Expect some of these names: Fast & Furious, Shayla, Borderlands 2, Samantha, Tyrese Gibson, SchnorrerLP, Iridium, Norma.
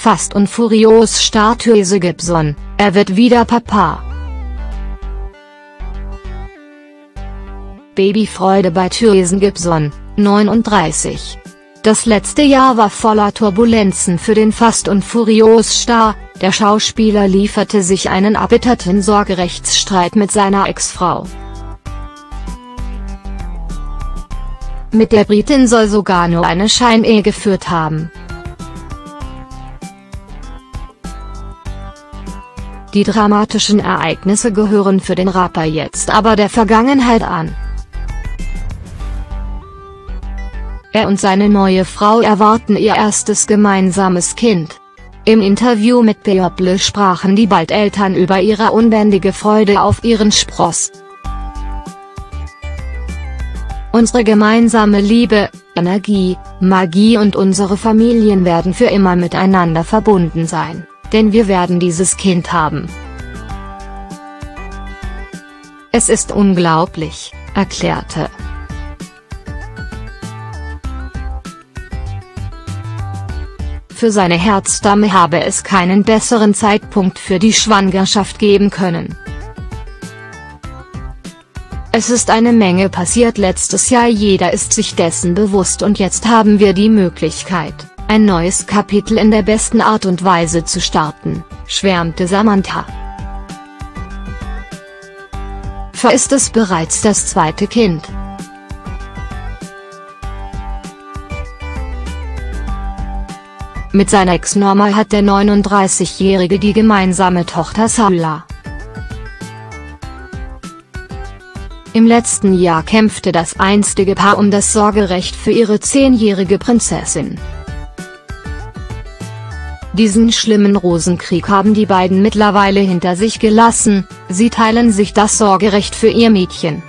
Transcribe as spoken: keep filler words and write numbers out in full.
Fast und furios starrt Tyrese Gibson, er wird wieder Papa. Babyfreude bei Tyrese Gibson, neununddreißig. Das letzte Jahr war voller Turbulenzen für den Fast und furios Star, der Schauspieler lieferte sich einen erbitterten Sorgerechtsstreit mit seiner Ex-Frau. Mit der Britin soll sogar nur eine Scheinehe geführt haben. Die dramatischen Ereignisse gehören für den Rapper jetzt aber der Vergangenheit an. Er und seine neue Frau erwarten ihr erstes gemeinsames Kind. Im Interview mit People sprachen die bald Eltern über ihre unbändige Freude auf ihren Spross. Unsere gemeinsame Liebe, Energie, Magie und unsere Familien werden für immer miteinander verbunden sein. Denn wir werden dieses Kind haben. Es ist unglaublich, erklärte Für seine Herzstamme habe es keinen besseren Zeitpunkt für die Schwangerschaft geben können. Es ist eine Menge passiert letztes Jahr, jeder ist sich dessen bewusst und jetzt haben wir die Möglichkeit, ein neues Kapitel in der besten Art und Weise zu starten, schwärmte Samantha. Für ist es bereits das zweite Kind. Mit seiner Ex-Norma hat der neununddreißigjährige die gemeinsame Tochter Shayla. Im letzten Jahr kämpfte das einstige Paar um das Sorgerecht für ihre zehnjährige Prinzessin. Diesen schlimmen Rosenkrieg haben die beiden mittlerweile hinter sich gelassen, sie teilen sich das Sorgerecht für ihr Mädchen.